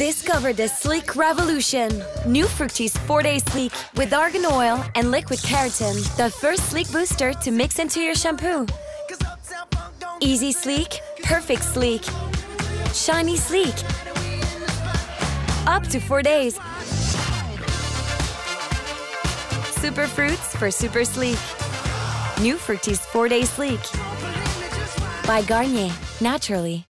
Discover the sleek revolution. New Fructis 4-Day Sleek with argan oil and liquid keratin. The first sleek booster to mix into your shampoo. Easy sleek, perfect sleek, shiny sleek. Up to 4 days. Super fruits for super sleek. New Fructis 4-Day Sleek by Garnier, naturally.